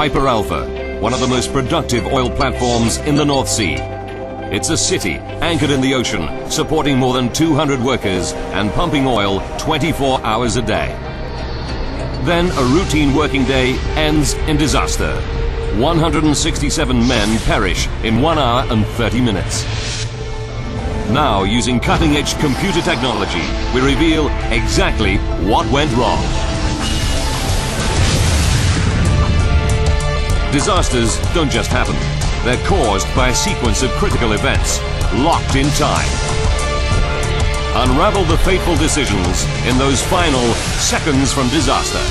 Piper Alpha, one of the most productive oil platforms in the North Sea. It's a city anchored in the ocean, supporting more than 200 workers and pumping oil 24 hours a day. Then a routine working day ends in disaster. 167 men perish in 1 hour and 30 minutes. Now, using cutting-edge computer technology, we reveal exactly what went wrong. Disasters don't just happen. They're caused by a sequence of critical events, locked in time. Unravel the fateful decisions in those final seconds from disaster.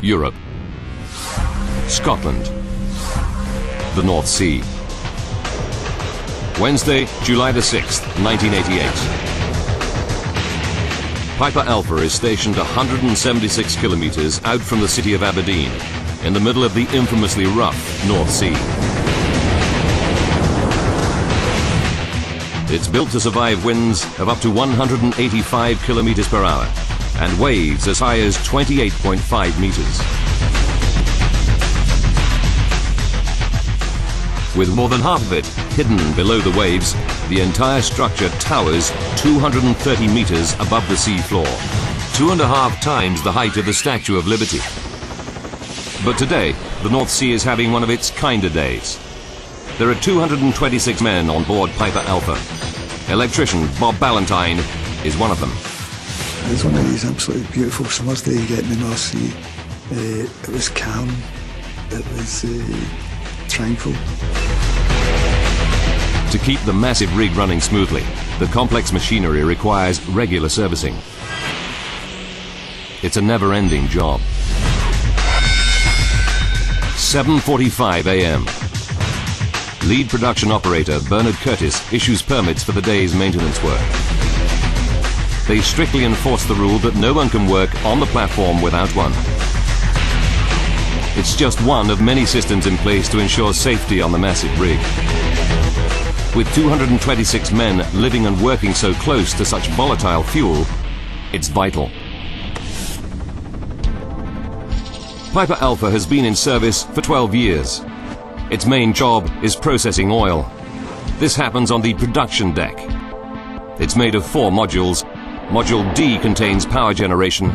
Europe, Scotland, the North Sea. Wednesday, July the 6th, 1988. Piper Alpha is stationed 176 kilometers out from the city of Aberdeen, in the middle of the infamously rough North Sea. It's built to survive winds of up to 185 kilometers per hour, and waves as high as 28.5 meters. With more than half of it hidden below the waves, the entire structure towers 230 meters above the sea floor, 2.5 times the height of the Statue of Liberty. But today, the North Sea is having one of its kinder days. There are 226 men on board Piper Alpha. Electrician Bob Ballantyne is one of them. It was one of these absolutely beautiful summer's days you get in the North Sea. It was calm, it was tranquil. To keep the massive rig running smoothly, the complex machinery requires regular servicing. It's a never-ending job. 7:45 a.m. Lead production operator Bernard Curtis issues permits for the day's maintenance work. They strictly enforce the rule that no one can work on the platform without one. It's just one of many systems in place to ensure safety on the massive rig. With 226 men living and working so close to such volatile fuel, it's vital. Piper Alpha has been in service for 12 years. Its main job is processing oil. This happens on the production deck. It's made of 4 modules. Module D contains power generation.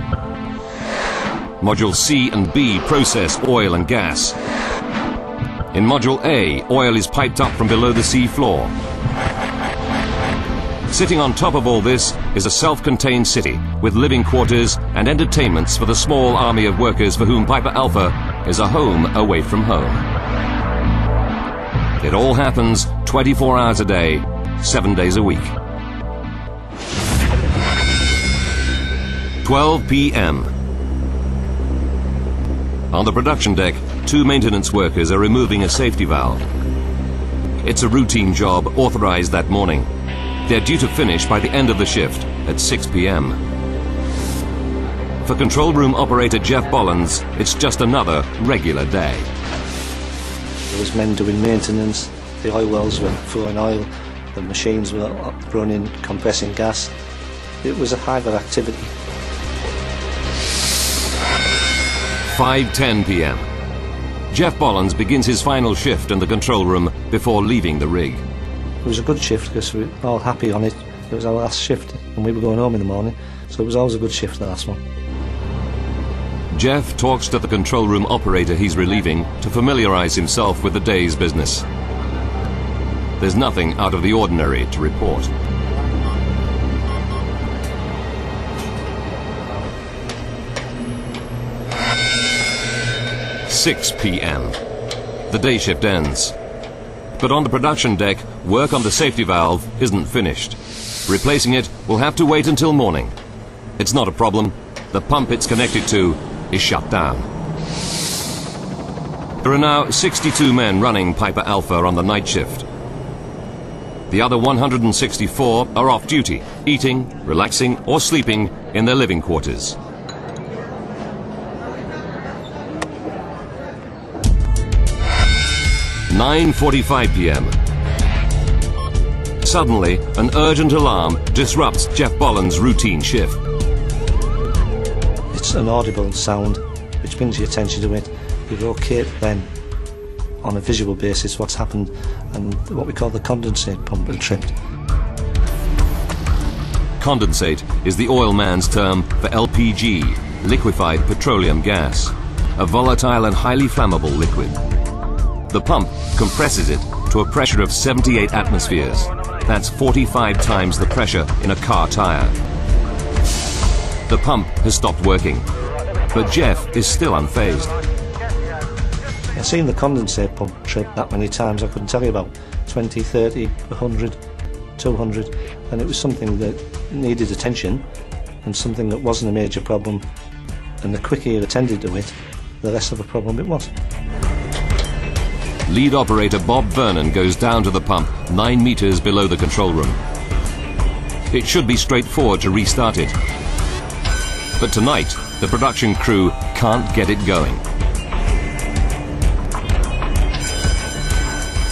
Module C and B process oil and gas. In Module A, oil is piped up from below the sea floor. Sitting on top of all this is a self-contained city with living quarters and entertainments for the small army of workers for whom Piper Alpha is a home away from home. It all happens 24 hours a day, 7 days a week. 12 p.m. On the production deck, 2 maintenance workers are removing a safety valve. It's a routine job authorized that morning. They're due to finish by the end of the shift at 6 p.m. For control room operator Jeff Bollins, it's just another regular day. There was men doing maintenance, the oil wells were flowing oil, the machines were running, compressing gas. It was a hive of activity. 5:10 p.m. Jeff Bollins begins his final shift in the control room before leaving the rig. It was a good shift because we were all happy on it. It was our last shift and we were going home in the morning, so it was always a good shift, the last one. Jeff talks to the control room operator he's relieving to familiarise himself with the day's business. There's nothing out of the ordinary to report. (6 p.m.) The day shift ends. But on the production deck, work on the safety valve isn't finished. Replacing it will have to wait until morning. It's not a problem. The pump it's connected to is shut down. There are now 62 men running Piper Alpha on the night shift. The other 164 are off duty, eating, relaxing, or sleeping in their living quarters. (9:45 p.m. Suddenly, an urgent alarm disrupts Jeff Bollins' routine shift. It's an audible sound which brings your attention to it. You locate then on a visual basis what's happened and what we call the condensate pump and tripped. Condensate is the oil man's term for LPG, liquefied petroleum gas, a volatile and highly flammable liquid. The pump compresses it to a pressure of 78 atmospheres. That's 45 times the pressure in a car tire. The pump has stopped working, but Jeff is still unfazed. I've seen the condensate pump trip that many times, I couldn't tell you about 20, 30, 100, 200, and it was something that needed attention and something that wasn't a major problem, and the quicker you attended to it, the less of a problem it was. Lead operator Bob Vernon goes down to the pump 9 meters below the control room. It should be straightforward to restart it, but tonight the production crew can't get it going.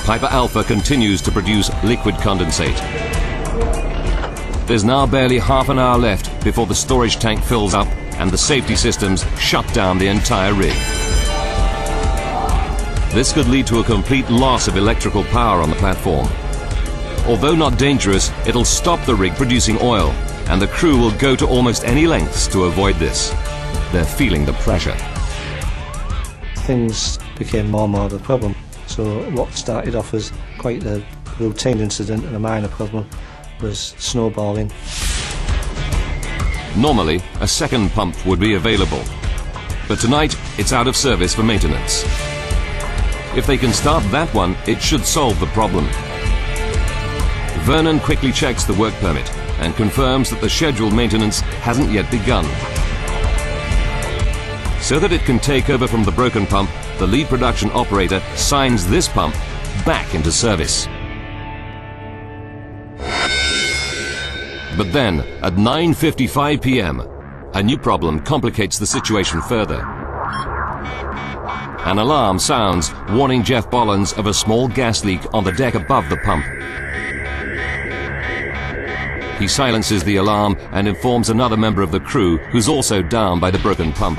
Piper Alpha continues to produce liquid condensate. There's now barely half an hour left before the storage tank fills up and the safety systems shut down the entire rig. This could lead to a complete loss of electrical power on the platform. Although not dangerous, it'll stop the rig producing oil, and the crew will go to almost any lengths to avoid this. They're feeling the pressure. Things became more and more of a problem. So what started off as quite a routine incident and a minor problem was snowballing. Normally, a second pump would be available, but tonight it's out of service for maintenance. If they can start that one, it should solve the problem. Vernon quickly checks the work permit and confirms that the scheduled maintenance hasn't yet begun. So that it can take over from the broken pump, the lead production operator signs this pump back into service. But then, at 9:55 p.m, a new problem complicates the situation further. An alarm sounds, warning Jeff Bollins of a small gas leak on the deck above the pump. He silences the alarm and informs another member of the crew, who's also down by the broken pump.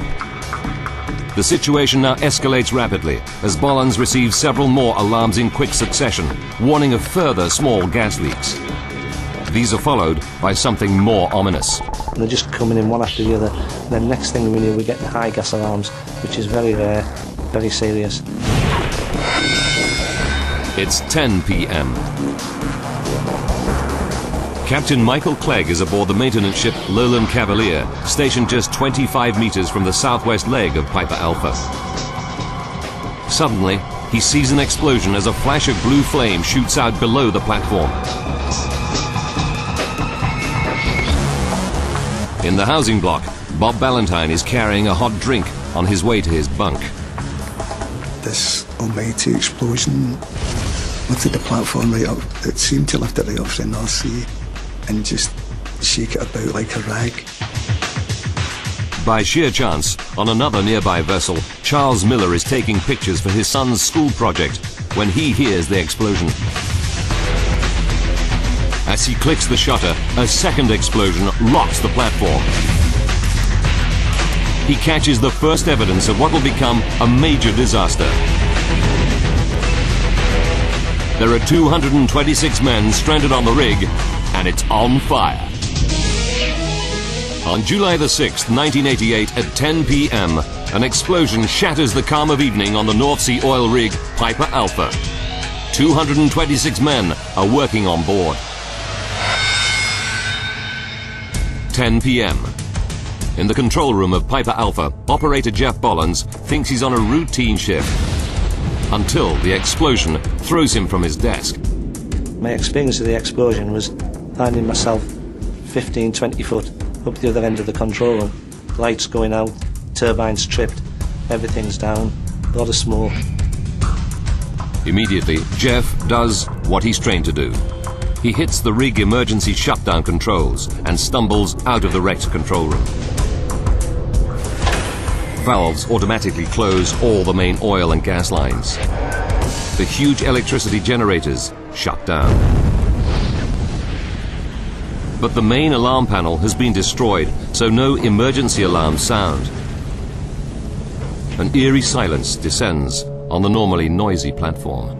The situation now escalates rapidly as Bollins receives several more alarms in quick succession, warning of further small gas leaks. These are followed by something more ominous. They're just coming in one after the other. Then next thing we knew, we're getting high gas alarms, which is very rare, very serious. It's 10 p.m. Captain Michael Clegg is aboard the maintenance ship Lowland Cavalier, stationed just 25 meters from the southwest leg of Piper Alpha. Suddenly, he sees an explosion as a flash of blue flame shoots out below the platform. In the housing block, Bob Ballantyne is carrying a hot drink on his way to his bunk. This almighty explosion lifted the platform right up. It seemed to lift it right off the North Sea and just shake it about like a rag. By sheer chance, on another nearby vessel, Charles Miller is taking pictures for his son's school project when he hears the explosion. As he clicks the shutter, a second explosion rocks the platform. He catches the first evidence of what will become a major disaster. There are 226 men stranded on the rig, and it's on fire. On July the 6th, 1988, at 10 p.m., an explosion shatters the calm of evening on the North Sea oil rig Piper Alpha. 226 men are working on board. 10 p.m. In the control room of Piper Alpha, operator Jeff Bollins thinks he's on a routine shift, until the explosion throws him from his desk. My experience of the explosion was finding myself 15, 20 foot up the other end of the control room. Lights going out, turbines tripped, everything's down, a lot of smoke. Immediately, Jeff does what he's trained to do. He hits the rig emergency shutdown controls and stumbles out of the wrecked control room. Valves automatically close all the main oil and gas lines. The huge electricity generators shut down. but the main alarm panel has been destroyed, so no emergency alarms sound. An eerie silence descends on the normally noisy platform.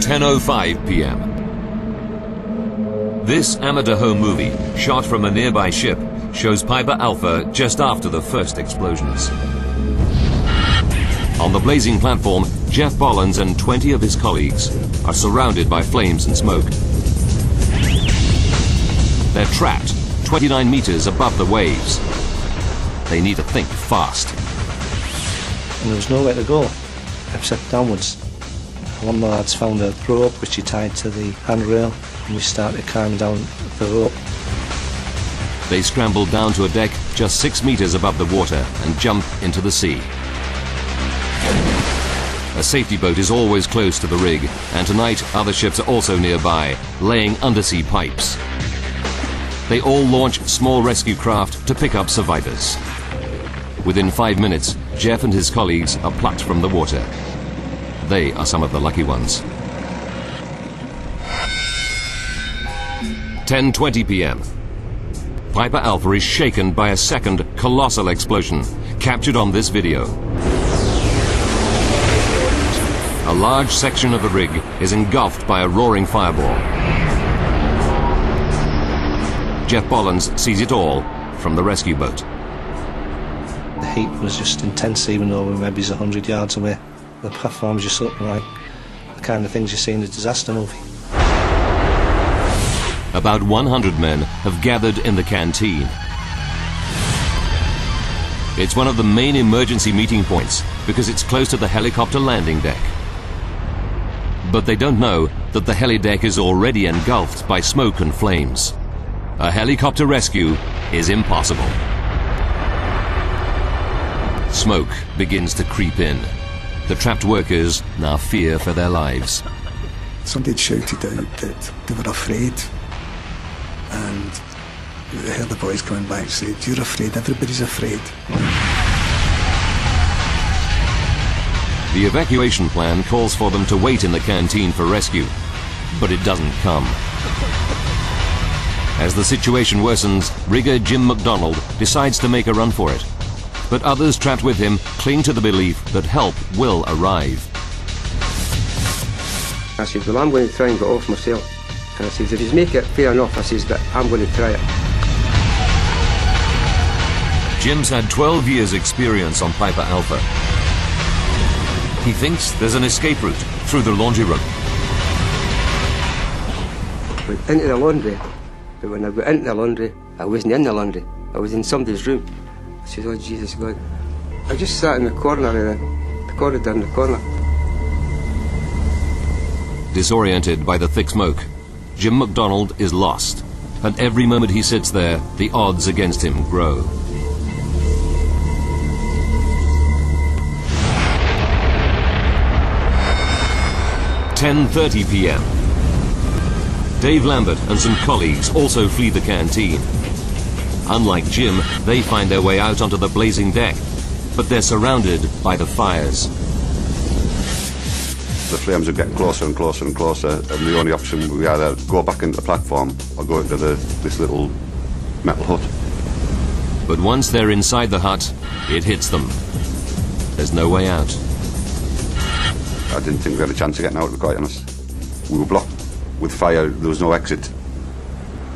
(10:05 p.m.) This amateur home movie, shot from a nearby ship, shows Piper Alpha just after the first explosions. On the blazing platform, Jeff Bollins and 20 of his colleagues are surrounded by flames and smoke. They're trapped 29 meters above the waves. They need to think fast. And there was nowhere to go except downwards. One of the lads found a rope which he tied to the handrail, and we started climbing down the rope. They scrambled down to a deck just 6 meters above the water and jumped into the sea. A safety boat is always close to the rig, and tonight other ships are also nearby, laying undersea pipes. They all launch small rescue craft to pick up survivors. Within 5 minutes, Jeff and his colleagues are plucked from the water. They are some of the lucky ones. 10:20 p.m. Piper Alpha is shaken by a second colossal explosion, captured on this video. A large section of the rig is engulfed by a roaring fireball. Jeff Bollins sees it all from the rescue boat. The heat was just intense, even though we were maybe 100 yards away. The platforms just looked like the kind of things you see in a disaster movie. About 100 men have gathered in the canteen. It's one of the main emergency meeting points because it's close to the helicopter landing deck. But they don't know that the heli deck is already engulfed by smoke and flames. A helicopter rescue is impossible. Smoke begins to creep in. The trapped workers now fear for their lives. Somebody shouted out that they were afraid. And I heard the boys coming back and said, "You're afraid, everybody's afraid." The evacuation plan calls for them to wait in the canteen for rescue, but it doesn't come. As the situation worsens, rigger Jim McDonald decides to make a run for it, but others trapped with him cling to the belief that help will arrive. I said, "Well, I'm going to try and get off myself." And I says, "If you make it, fair enough," I says, "but I'm going to try it." Jim's had 12 years' experience on Piper Alpha. He thinks there's an escape route through the laundry room. I went into the laundry, but when I got into the laundry, I wasn't in the laundry. I was in somebody's room. I says, "Oh, Jesus God." I just sat in the corner of the corridor in the corner. Disoriented by the thick smoke, Jim McDonald is lost, and every moment he sits there, the odds against him grow. (10:30 p.m.) Dave Lambert and some colleagues also flee the canteen. Unlike Jim, they find their way out onto the blazing deck, but they're surrounded by the fires. The flames are getting closer and closer and closer, and the only option we either go back into the platform or go into this little metal hut. But once they're inside the hut, it hits them. There's no way out. I didn't think we had a chance of getting out, to be quite honest. We were blocked with fire, there was no exit.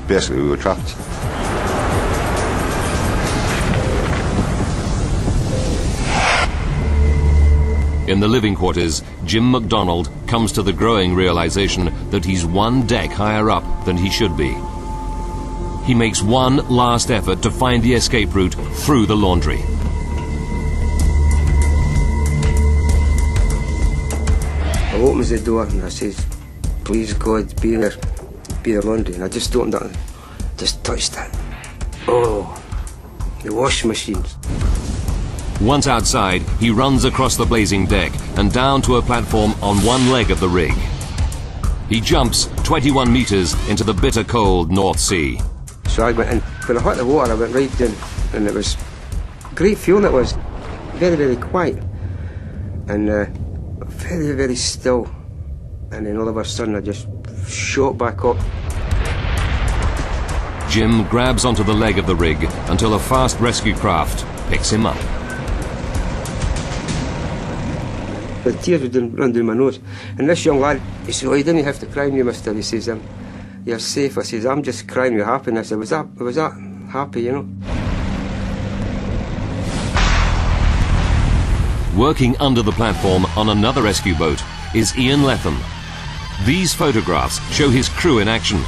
Basically, we were trapped. In the living quarters, Jim McDonald comes to the growing realization that he's one deck higher up than he should be. He makes one last effort to find the escape route through the laundry. I opens the door and I says, "Please God, be in the laundry." And I just opened it and just touched it. Oh, the washing machines. Once outside, he runs across the blazing deck and down to a platform on one leg of the rig. He jumps 21 meters into the bitter cold North Sea. So I went in. When I hit the water, I went right down, and it was great feeling. It was very, very quiet. and very, very still. And then all of a sudden I just shot back up. Jim grabs onto the leg of the rig until a fast rescue craft picks him up. The tears would run down my nose. And this young lad, he said, "Oh, you didn't have to cry me, mister." He says, "You're safe." I says, "I'm just crying with happiness. I was that happy, you know." Working under the platform on another rescue boat is Ian Letham. These photographs show his crew in action.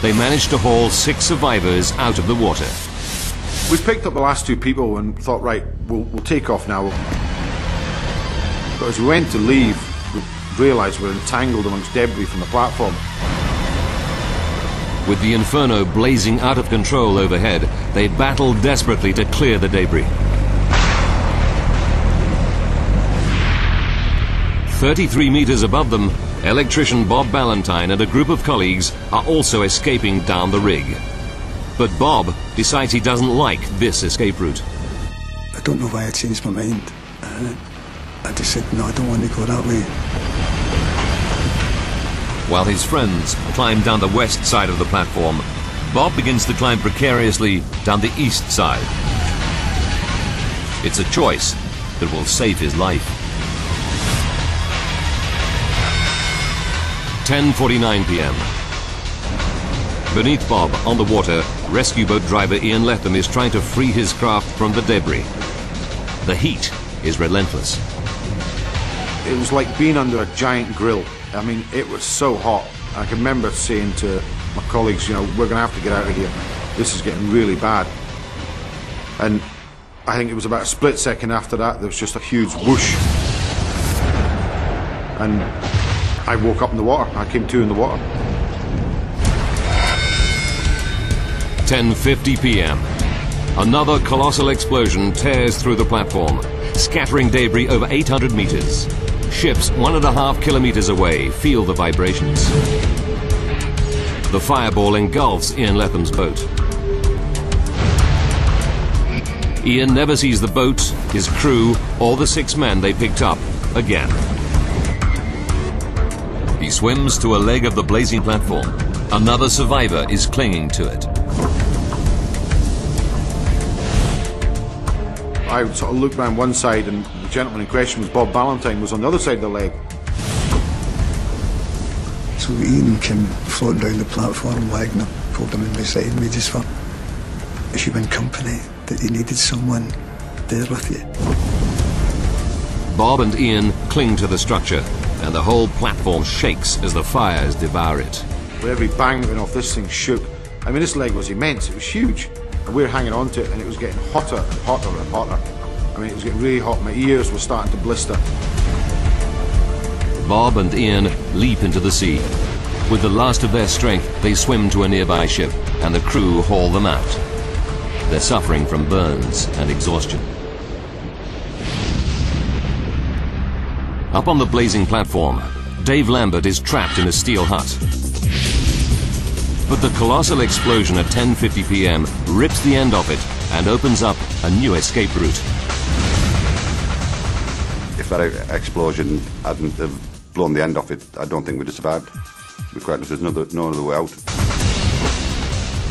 They managed to haul 6 survivors out of the water. We picked up the last 2 people and thought, right, we'll take off now. But as we went to leave, we realised we were entangled amongst debris from the platform. With the inferno blazing out of control overhead, they battled desperately to clear the debris. 33 metres above them, electrician Bob Ballantyne and a group of colleagues are also escaping down the rig. But Bob decides he doesn't like this escape route. I don't know why I changed my mind. I just said, no, I don't want to go that way. While his friends climb down the west side of the platform, Bob begins to climb precariously down the east side. It's a choice that will save his life. 10:49 p.m. Beneath Bob, on the water, rescue boat driver Ian Letham is trying to free his craft from the debris. The heat is relentless. It was like being under a giant grill. I mean, it was so hot. I can remember saying to my colleagues, you know, we're going to have to get out of here. This is getting really bad. And I think it was about a split second after that, there was just a huge whoosh. And I woke up in the water. I came to in the water. 10:50 p.m. Another colossal explosion tears through the platform, scattering debris over 800 meters. Ships 1.5 kilometers away feel the vibrations. The fireball engulfs Ian Letham's boat. Ian never sees the boat, his crew, or the 6 men they picked up again. He swims to a leg of the blazing platform. Another survivor is clinging to it. I sort of looked round one side and the gentleman in question was Bob Ballantyne, was on the other side of the leg. So Ian came floating down the platform, lagging him, pulled him in beside me just for a human company, that he needed someone there with you. Bob and Ian cling to the structure and the whole platform shakes as the fires devour it. With every bang that went off, this thing shook. I mean, this leg was immense, it was huge. And we were hanging on to it and it was getting hotter and hotter and hotter. I mean, it was getting really hot. My ears were starting to blister. Bob and Ian leap into the sea. With the last of their strength, they swim to a nearby ship and the crew haul them out. They're suffering from burns and exhaustion. Up on the blazing platform, Dave Lambert is trapped in a steel hut. But the colossal explosion at 10:50 p.m. rips the end of it and opens up a new escape route. If that explosion hadn't have blown the end off it, I don't think we'd have survived. We quite there's no other way out.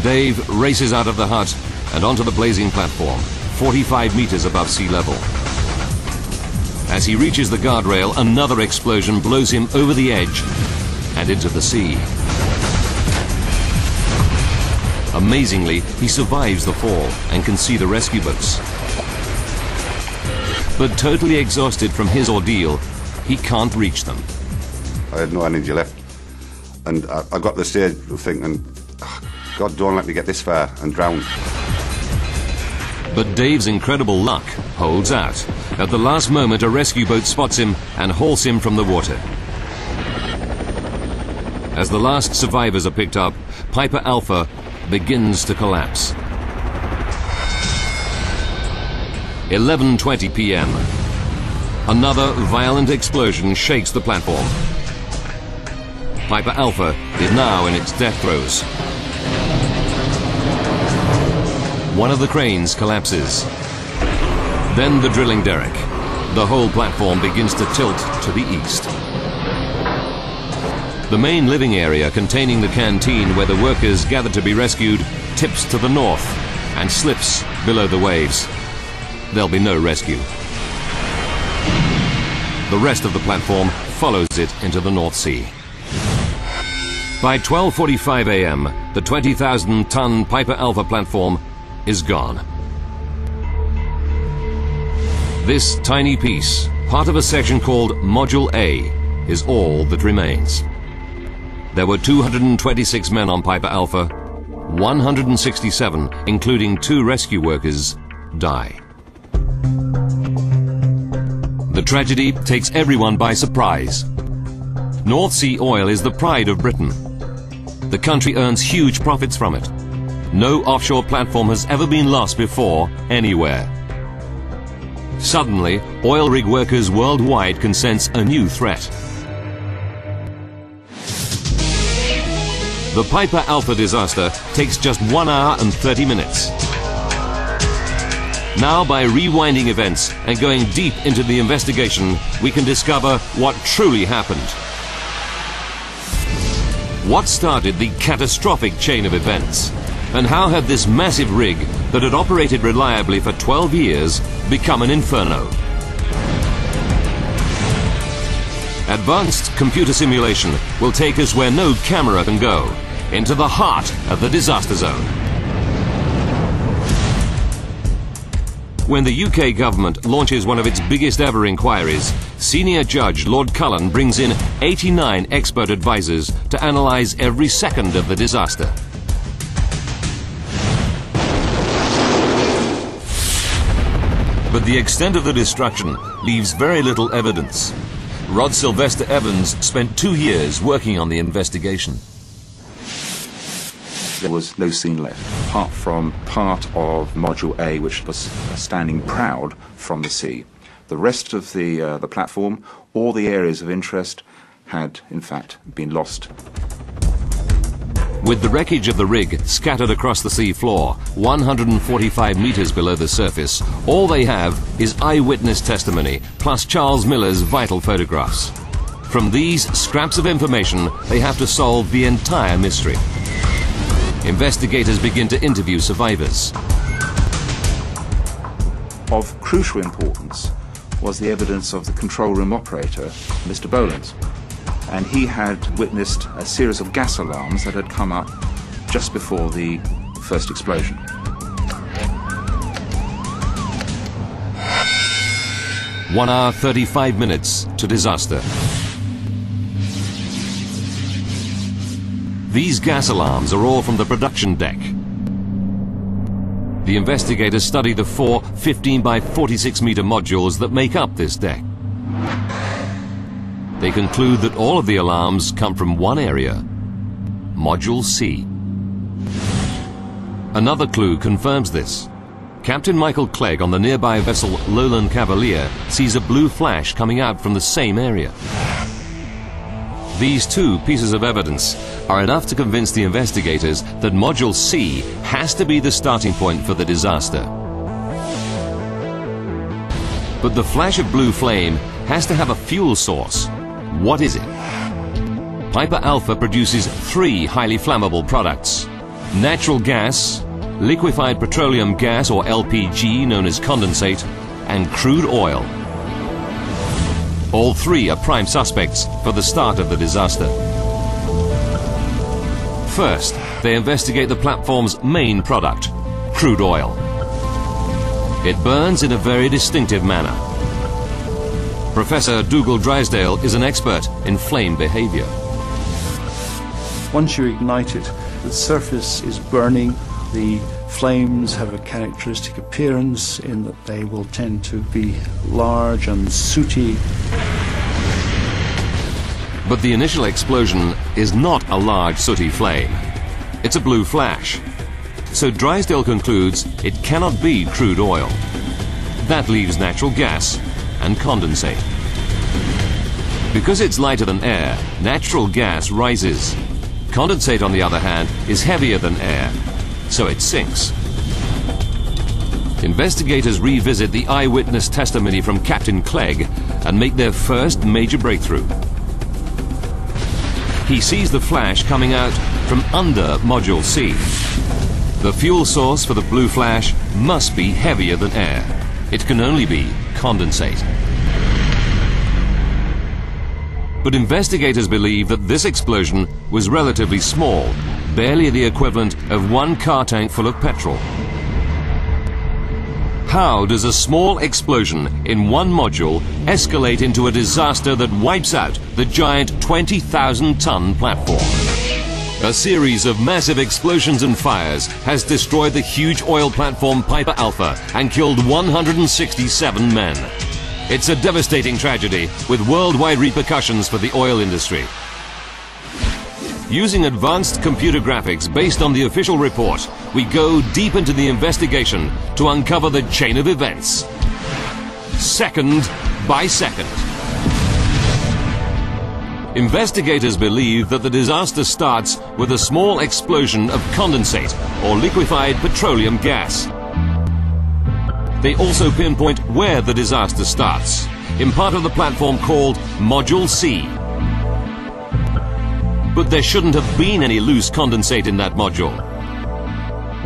Dave races out of the hut and onto the blazing platform, 45 metres above sea level. As he reaches the guardrail, another explosion blows him over the edge and into the sea. Amazingly, he survives the fall and can see the rescue boats. But totally exhausted from his ordeal, he can't reach them. I had no energy left. And I got to the stage thinking, oh, God, don't let me get this far and drown. But Dave's incredible luck holds out. At the last moment, a rescue boat spots him and hauls him from the water. As the last survivors are picked up, Piper Alpha begins to collapse. 11:20 p.m. Another violent explosion shakes the platform. Piper Alpha is now in its death throes. One of the cranes collapses. Then the drilling derrick. The whole platform begins to tilt to the east. The main living area containing the canteen where the workers gather to be rescued tips to the north and slips below the waves. There'll be no rescue. The rest of the platform follows it into the North Sea. By 12:45 a.m., the 20,000-ton Piper Alpha platform is gone. This tiny piece, part of a section called Module A, is all that remains. There were 226 men on Piper Alpha. 167, including 2 rescue workers, die. The tragedy takes everyone by surprise. North Sea oil is the pride of Britain. The country earns huge profits from it. No offshore platform has ever been lost before anywhere. Suddenly, oil rig workers worldwide can sense a new threat. The Piper Alpha disaster takes just 1 hour and 30 minutes. Now, by rewinding events and going deep into the investigation, we can discover what truly happened. What started the catastrophic chain of events? And how had this massive rig that had operated reliably for 12 years become an inferno? Advanced computer simulation will take us where no camera can go, into the heart of the disaster zone. When the UK government launches one of its biggest ever inquiries, senior judge Lord Cullen brings in 89 expert advisors to analyse every second of the disaster. But the extent of the destruction leaves very little evidence. Rod Sylvester Evans spent 2 years working on the investigation. There was no scene left, apart from part of Module A, which was standing proud from the sea. The rest of the platform, all the areas of interest, had in fact been lost. With the wreckage of the rig scattered across the sea floor, 145 metres below the surface, all they have is eyewitness testimony, plus Charles Miller's vital photographs. From these scraps of information, they have to solve the entire mystery. Investigators begin to interview survivors. Of crucial importance was the evidence of the control room operator, Mr. Bollins. And he had witnessed a series of gas alarms that had come up just before the first explosion. One hour, 35 minutes to disaster. These gas alarms are all from the production deck. The investigators study the 4 15 by 46 meter modules that make up this deck. They conclude that all of the alarms come from one area, Module C. Another clue confirms this. Captain Michael Clegg on the nearby vessel Lowland Cavalier sees a blue flash coming out from the same area. These 2 pieces of evidence are enough to convince the investigators that Module C has to be the starting point for the disaster. But the flash of blue flame has to have a fuel source. What is it? Piper Alpha produces 3 highly flammable products. Natural gas, liquefied petroleum gas or LPG known as condensate, and crude oil. All 3 are prime suspects for the start of the disaster. First, they investigate the platform's main product, crude oil. It burns in a very distinctive manner. Professor Dougal Drysdale is an expert in flame behaviour. Once you ignite it, the surface is burning. The flames have a characteristic appearance in that they will tend to be large and sooty. But the initial explosion is not a large sooty flame. It's a blue flash. So Drysdale concludes it cannot be crude oil. That leaves natural gas and condensate. Because it's lighter than air, natural gas rises. Condensate, on the other hand, is heavier than air, so it sinks. investigators revisit the eyewitness testimony from Captain Clegg and make their first major breakthrough. He sees the flash coming out from under Module C. The fuel source for the blue flash must be heavier than air. It can only be condensate. But investigators believe that this explosion was relatively small, barely the equivalent of one car tank full of petrol. How does a small explosion in one module escalate into a disaster that wipes out the giant 20,000-ton platform? A series of massive explosions and fires has destroyed the huge oil platform Piper Alpha and killed 167 men. It's a devastating tragedy with worldwide repercussions for the oil industry. Using advanced computer graphics based on the official report, we go deep into the investigation to uncover the chain of events, second by second. Investigators believe that the disaster starts with a small explosion of condensate or liquefied petroleum gas. They also pinpoint where the disaster starts, in part of the platform called Module C. But there shouldn't have been any loose condensate in that module.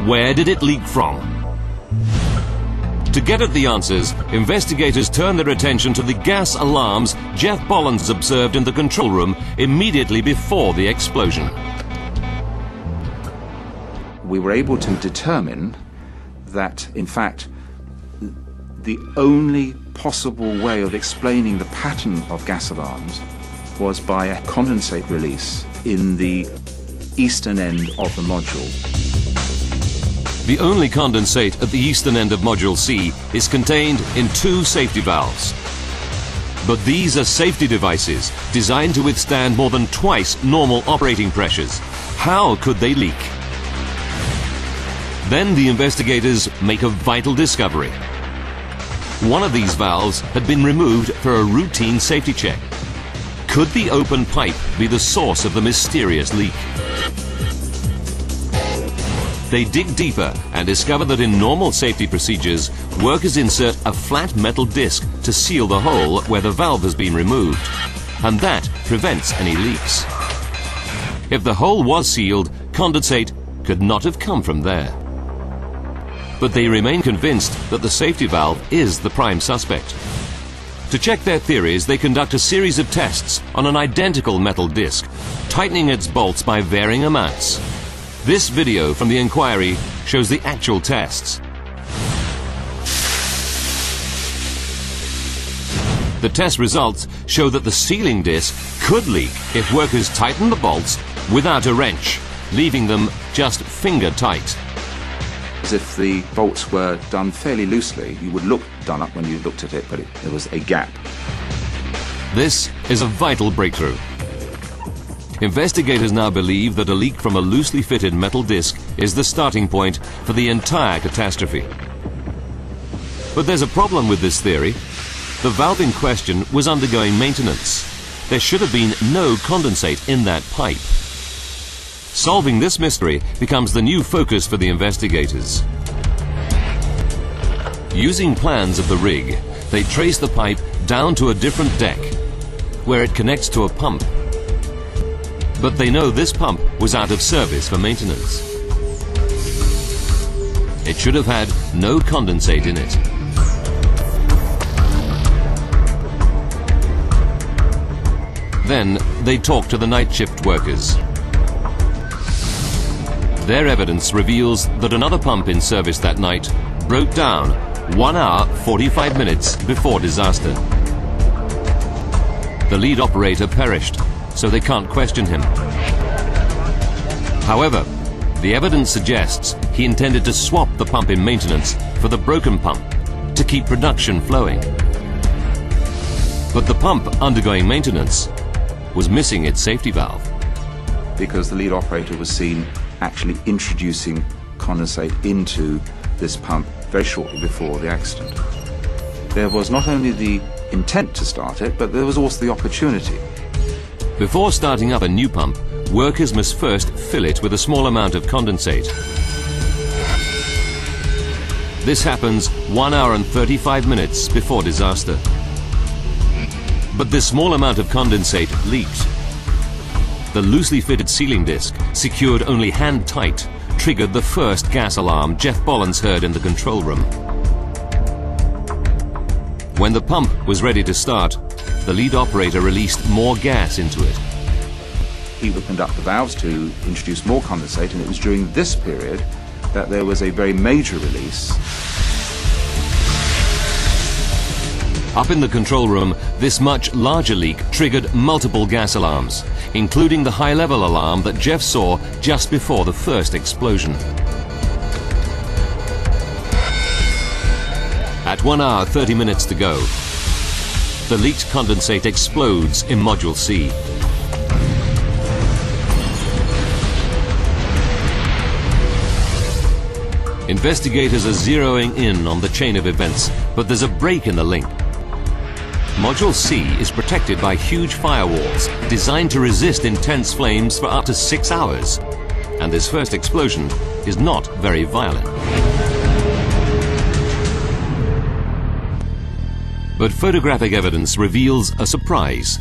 Where did it leak from? To get at the answers, investigators turn their attention to the gas alarms Jeff Bollins observed in the control room immediately before the explosion. We were able to determine that, in fact, the only possible way of explaining the pattern of gas alarms was by a condensate release in the eastern end of the module. The only condensate at the eastern end of Module C is contained in two safety valves. But these are safety devices designed to withstand more than twice normal operating pressures. How could they leak? Then the investigators make a vital discovery. One of these valves had been removed for a routine safety check. Could the open pipe be the source of the mysterious leak? They dig deeper and discover that in normal safety procedures, workers insert a flat metal disc to seal the hole where the valve has been removed, and that prevents any leaks. If the hole was sealed, condensate could not have come from there. But they remain convinced that the safety valve is the prime suspect. To check their theories, they conduct a series of tests on an identical metal disc, tightening its bolts by varying amounts. This video from the inquiry shows the actual tests. The test results show that the sealing disc could leak if workers tighten the bolts without a wrench, leaving them just finger tight. As if the bolts were done fairly loosely, you would look done up when you looked at it, but there was a gap. This is a vital breakthrough. Investigators now believe that a leak from a loosely fitted metal disc is the starting point for the entire catastrophe. But there's a problem with this theory. The valve in question was undergoing maintenance. There should have been no condensate in that pipe. Solving this mystery becomes the new focus for the investigators. Using plans of the rig, they trace the pipe down to a different deck, where it connects to a pump. But they know this pump was out of service for maintenance. It should have had no condensate in it. Then they talk to the night shift workers. Their evidence reveals that another pump in service that night broke down 1 hour, 45 minutes before disaster. The lead operator perished, so they can't question him. However, the evidence suggests he intended to swap the pump in maintenance for the broken pump to keep production flowing. But the pump undergoing maintenance was missing its safety valve. Because the lead operator was seen actually introducing condensate into this pump very shortly before the accident. There was not only the intent to start it, but there was also the opportunity. Before starting up a new pump, workers must first fill it with a small amount of condensate. This happens 1 hour and 35 minutes before disaster. But this small amount of condensate leaked. The loosely fitted sealing disc, secured only hand tight, triggered the first gas alarm Jeff Bollins heard in the control room. When the pump was ready to start, the lead operator released more gas into it. He would conduct the valves to introduce more condensate, and it was during this period that there was a very major release. Up in the control room, this much larger leak triggered multiple gas alarms, including the high-level alarm that Jeff saw just before the first explosion. At 1 hour, 30 minutes to go, the leaked condensate explodes in Module C. Investigators are zeroing in on the chain of events, but there's a break in the link. Module C is protected by huge firewalls designed to resist intense flames for up to 6 hours, and this first explosion is not very violent. But photographic evidence reveals a surprise.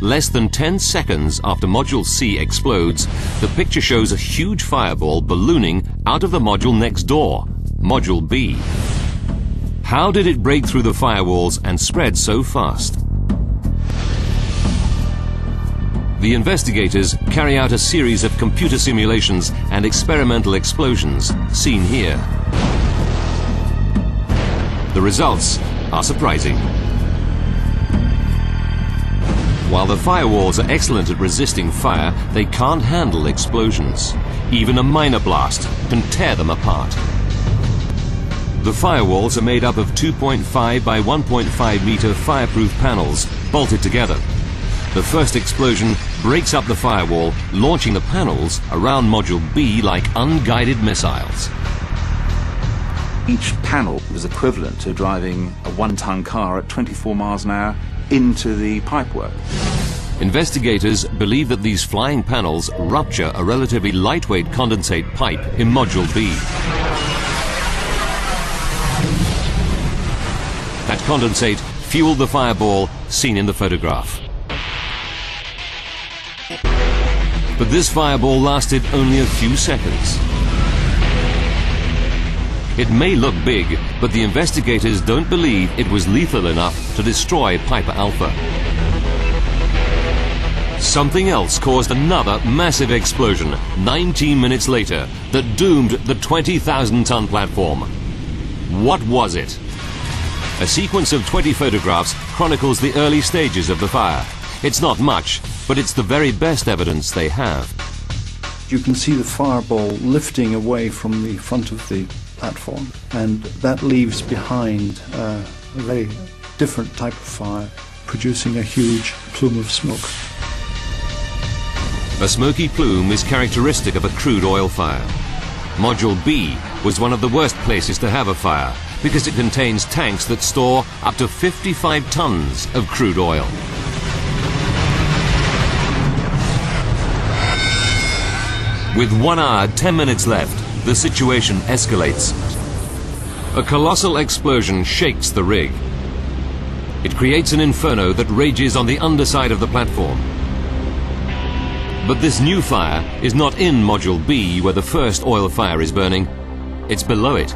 Less than 10 seconds after Module C explodes, the picture shows a huge fireball ballooning out of the module next door, Module B. How did it break through the firewalls and spread so fast? The investigators carry out a series of computer simulations and experimental explosions, seen here. The results are surprising. While the firewalls are excellent at resisting fire, they can't handle explosions. Even a minor blast can tear them apart. The firewalls are made up of 2.5 by 1.5 meter fireproof panels bolted together. The first explosion breaks up the firewall, launching the panels around Module B like unguided missiles. Each panel was equivalent to driving a one-ton car at 24 miles an hour into the pipework. Investigators believe that these flying panels rupture a relatively lightweight condensate pipe in Module B. That condensate fueled the fireball seen in the photograph. But this fireball lasted only a few seconds. It may look big, but the investigators don't believe it was lethal enough to destroy Piper Alpha. Something else caused another massive explosion 19 minutes later that doomed the 20,000-ton platform. What was it? A sequence of 20 photographs chronicles the early stages of the fire. It's not much, but it's the very best evidence they have. You can see the fireball lifting away from the front of the platform, and that leaves behind a very different type of fire, producing a huge plume of smoke. A smoky plume is characteristic of a crude oil fire. Module B was one of the worst places to have a fire, because it contains tanks that store up to 55 tons of crude oil. With 1 hour, 10 minutes left, the situation escalates. A colossal explosion shakes the rig. It creates an inferno that rages on the underside of the platform. But this new fire is not in Module B, where the first oil fire is burning. It's below it.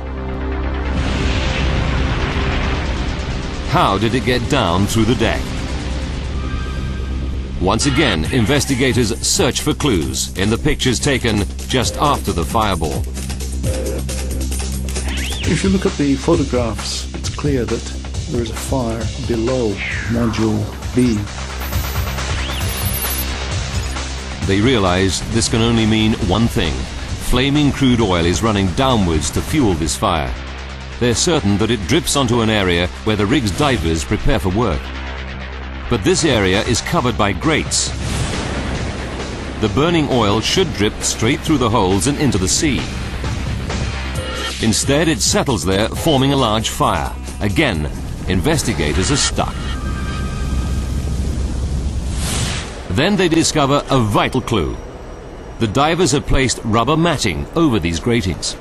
How did it get down through the deck? Once again, investigators search for clues in the pictures taken just after the fireball. If you look at the photographs, it's clear that there is a fire below Module B. They realize this can only mean one thing. Flaming crude oil is running downwards to fuel this fire. They're certain that it drips onto an area where the rig's divers prepare for work. But this area is covered by grates. The burning oil should drip straight through the holes and into the sea. Instead, it settles there, forming a large fire. Again, investigators are stuck. Then they discover a vital clue. The divers have placed rubber matting over these gratings.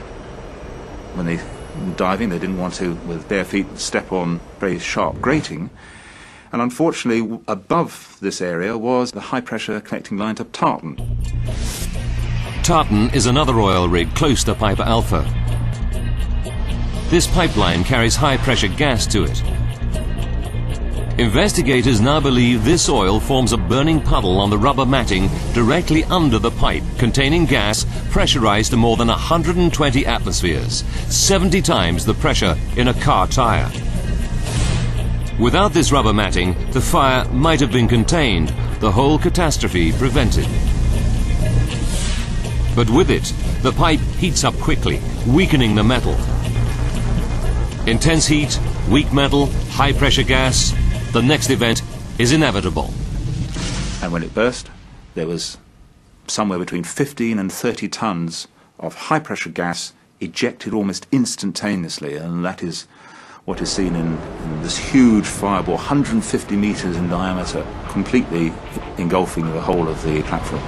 When they diving. They didn't want to, with bare feet, step on very sharp grating. And unfortunately, above this area was the high-pressure collecting line to Tartan. Tartan is another oil rig close to Piper Alpha. This pipeline carries high-pressure gas to it. Investigators now believe this oil forms a burning puddle on the rubber matting directly under the pipe, containing gas pressurized to more than 120 atmospheres, 70 times the pressure in a car tire. Without this rubber matting, the fire might have been contained, the whole catastrophe prevented. But with it, the pipe heats up quickly, weakening the metal. Intense heat, weak metal, high-pressure gas. The next event is inevitable. And when it burst, there was somewhere between 15 and 30 tons of high-pressure gas ejected almost instantaneously, and that is what is seen in this huge fireball, 150 meters in diameter, completely engulfing the whole of the platform.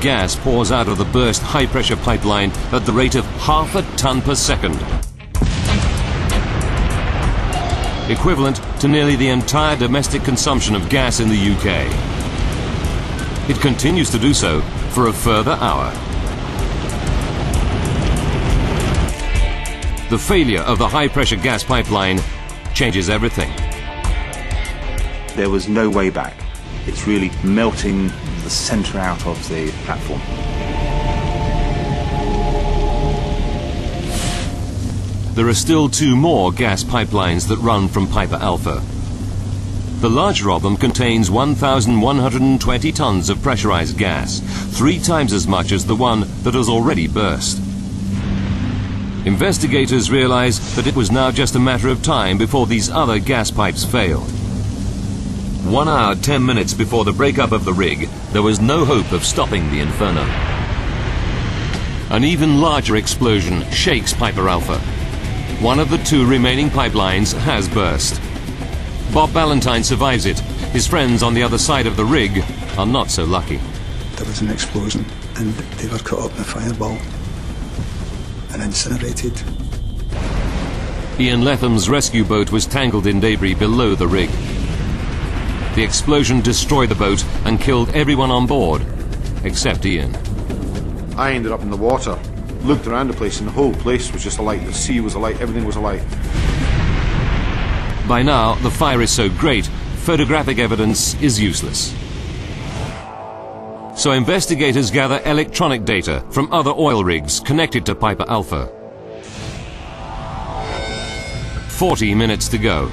Gas pours out of the burst high-pressure pipeline at the rate of half a ton per second, equivalent to nearly the entire domestic consumption of gas in the UK. It continues to do so for a further hour. The failure of the high-pressure gas pipeline changes everything. There was no way back. It's really melting the centre out of the platform. There are still two more gas pipelines that run from Piper Alpha. The larger of them contains 1,120 tons of pressurized gas, 3 times as much as the one that has already burst. Investigators realize that it was now just a matter of time before these other gas pipes failed. 1 hour, 10 minutes before the breakup of the rig, there was no hope of stopping the inferno. An even larger explosion shakes Piper Alpha. One of the 2 remaining pipelines has burst. Bob Ballantyne survives it. His friends on the other side of the rig are not so lucky. There was an explosion and they were caught up in a fireball and incinerated. Ian Letham's rescue boat was tangled in debris below the rig. The explosion destroyed the boat and killed everyone on board, except Ian. I ended up in the water, looked around the place, and the whole place was just alight. The sea was alight, everything was alight. By now, the fire is so great, photographic evidence is useless. So investigators gather electronic data from other oil rigs connected to Piper Alpha. 40 minutes to go.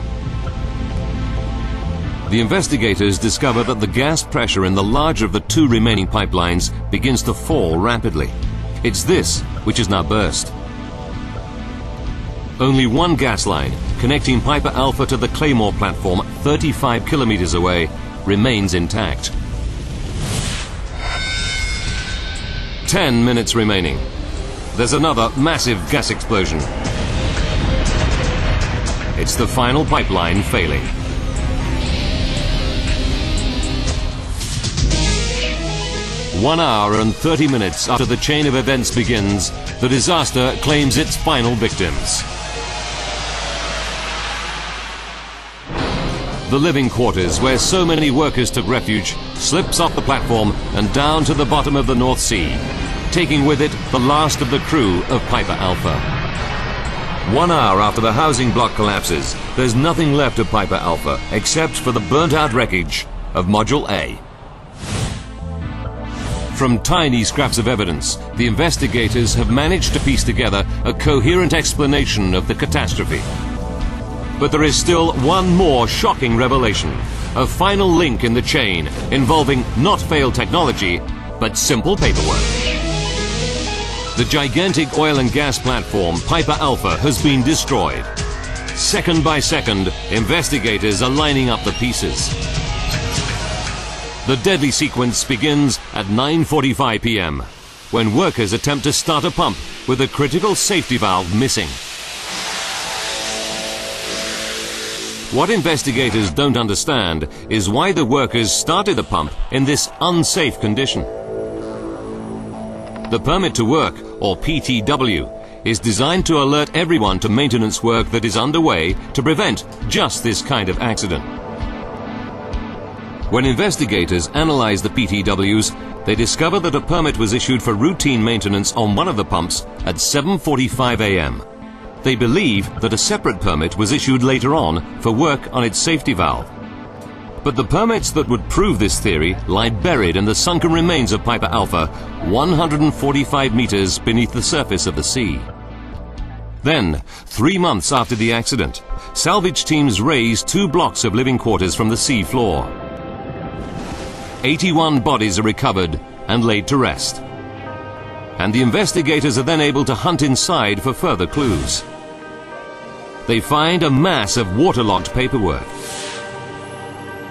The investigators discover that the gas pressure in the larger of the 2 remaining pipelines begins to fall rapidly. It's this which is now burst. Only 1 gas line connecting Piper Alpha to the Claymore platform 35 kilometers away remains intact. 10 minutes remaining. There's another massive gas explosion. It's the final pipeline failing. One hour and 30 minutes after the chain of events begins, the disaster claims its final victims. The living quarters where so many workers took refuge slips off the platform and down to the bottom of the North Sea, taking with it the last of the crew of Piper Alpha. 1 hour after the housing block collapses, there's nothing left of Piper Alpha except for the burnt-out wreckage of Module A. From tiny scraps of evidence, the investigators have managed to piece together a coherent explanation of the catastrophe. But there is still one more shocking revelation, a final link in the chain involving not failed technology, but simple paperwork. The gigantic oil and gas platform Piper Alpha has been destroyed. Second by second, investigators are lining up the pieces. The deadly sequence begins at 9:45 p.m. when workers attempt to start a pump with a critical safety valve missing. What investigators don't understand is why the workers started the pump in this unsafe condition. The permit to work, or PTW, is designed to alert everyone to maintenance work that is underway to prevent just this kind of accident. When investigators analyze the PTWs, they discover that a permit was issued for routine maintenance on one of the pumps at 7:45 a.m. They believe that a separate permit was issued later on for work on its safety valve. But the permits that would prove this theory lie buried in the sunken remains of Piper Alpha, 145 meters beneath the surface of the sea. Then, 3 months after the accident, salvage teams raised 2 blocks of living quarters from the sea floor. 81 bodies are recovered and laid to rest. And the investigators are then able to hunt inside for further clues. They find a mass of waterlogged paperwork.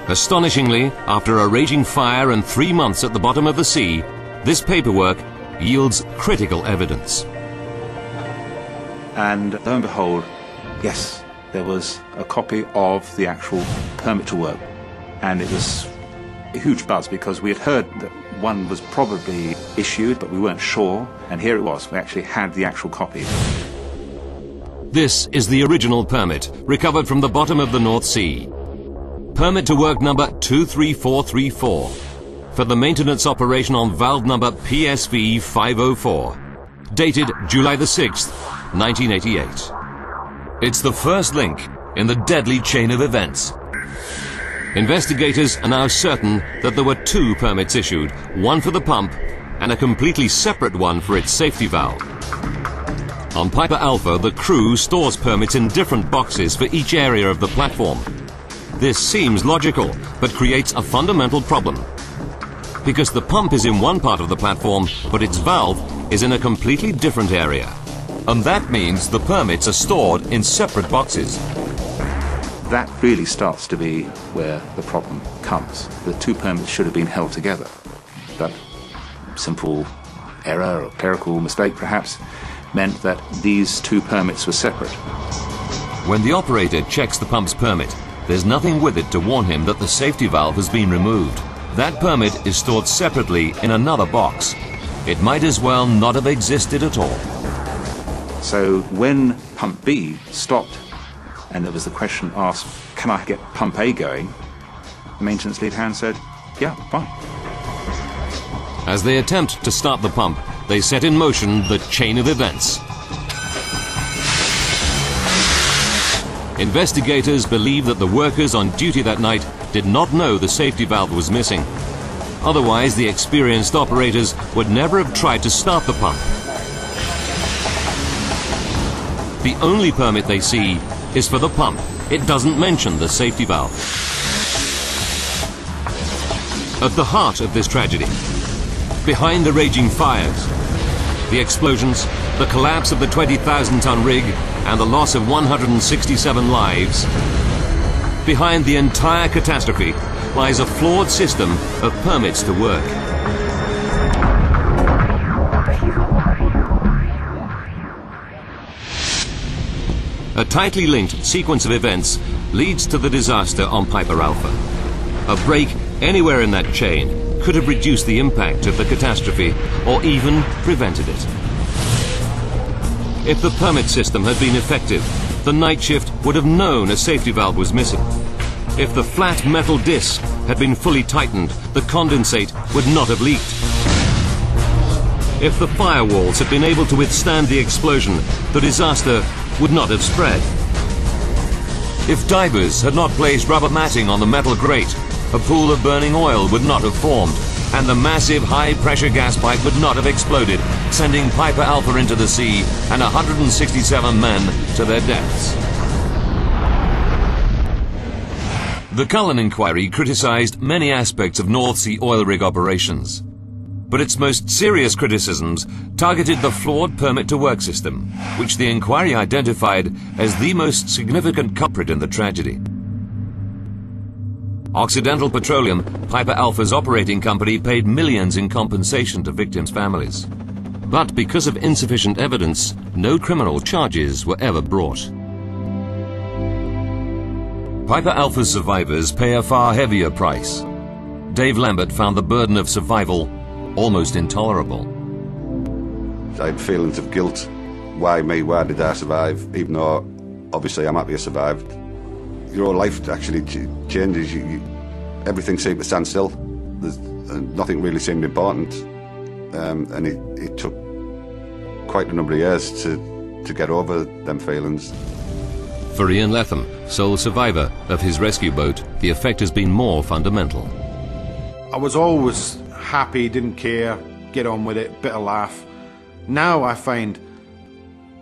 Astonishingly, after a raging fire and 3 months at the bottom of the sea, this paperwork yields critical evidence. And lo and behold, yes, there was a copy of the actual permit to work. And it was a huge buzz because we had heard that one was probably issued, but we weren't sure. And here it was, we actually had the actual copy. This is the original permit, recovered from the bottom of the North Sea. Permit to work number 23434 for the maintenance operation on valve number PSV 504, dated July the 6th, 1988. It's the first link in the deadly chain of events. Investigators are now certain that there were 2 permits issued, one for the pump and a completely separate one for its safety valve. On Piper Alpha, the crew stores permits in different boxes for each area of the platform. This seems logical, but creates a fundamental problem. Because the pump is in one part of the platform, but its valve is in a completely different area. And that means the permits are stored in separate boxes. That really starts to be where the problem comes. The 2 permits should have been held together. But simple error or clerical mistake, perhaps, meant that these 2 permits were separate. When the operator checks the pump's permit, there's nothing with it to warn him that the safety valve has been removed. That permit is stored separately in another box. It might as well not have existed at all. So when pump B stopped and there was the question asked, can I get pump A going? The maintenance lead hand said, yeah, fine. As they attempt to start the pump, they set in motion the chain of events. Investigators believe that the workers on duty that night did not know the safety valve was missing. Otherwise, the experienced operators would never have tried to start the pump. The only permit they see is for the pump. It doesn't mention the safety valve. At the heart of this tragedy, behind the raging fires, the explosions, the collapse of the 20,000-ton rig, and the loss of 167 lives. Behind the entire catastrophe lies a flawed system of permits to work. A tightly linked sequence of events leads to the disaster on Piper Alpha. A break anywhere in that chain could have reduced the impact of the catastrophe or even prevented it. If the permit system had been effective, the night shift would have known a safety valve was missing. If the flat metal disc had been fully tightened, the condensate would not have leaked. If the firewalls had been able to withstand the explosion, the disaster would not have spread. If divers had not placed rubber matting on the metal grate, a pool of burning oil would not have formed, and the massive high-pressure gas pipe would not have exploded, sending Piper Alpha into the sea and 167 men to their deaths. The Cullen inquiry criticised many aspects of North Sea oil rig operations, but its most serious criticisms targeted the flawed permit-to-work system, which the inquiry identified as the most significant culprit in the tragedy. Occidental Petroleum, Piper Alpha's operating company, paid millions in compensation to victims' families. But because of insufficient evidence, no criminal charges were ever brought. Piper Alpha's survivors pay a far heavier price. Dave Lambert found the burden of survival almost intolerable. I had feelings of guilt Why me? Why did I survive? Even though, obviously, I'm happy I survived. Your whole life actually changes. Everything seemed to stand still. There's, nothing really seemed important. And it took quite a number of years to get over them feelings. For Ian Letham, sole survivor of his rescue boat, the effect has been more fundamental. I was always happy, didn't care, get on with it, bit of laugh. Now I find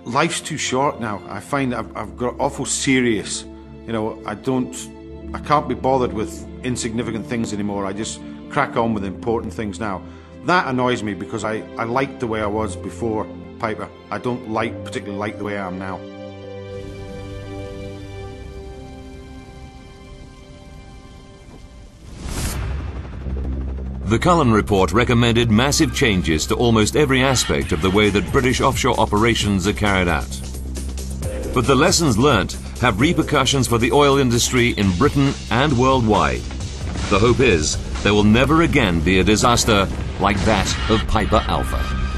life's too short now. I find I've got awful serious. You know, I can't be bothered with insignificant things anymore. I just crack on with important things now. That annoys me because I liked the way I was before Piper. I don't particularly like the way I am now. The Cullen report recommended massive changes to almost every aspect of the way that British offshore operations are carried out. But the lessons learnt have repercussions for the oil industry in Britain and worldwide. The hope is there will never again be a disaster like that of Piper Alpha.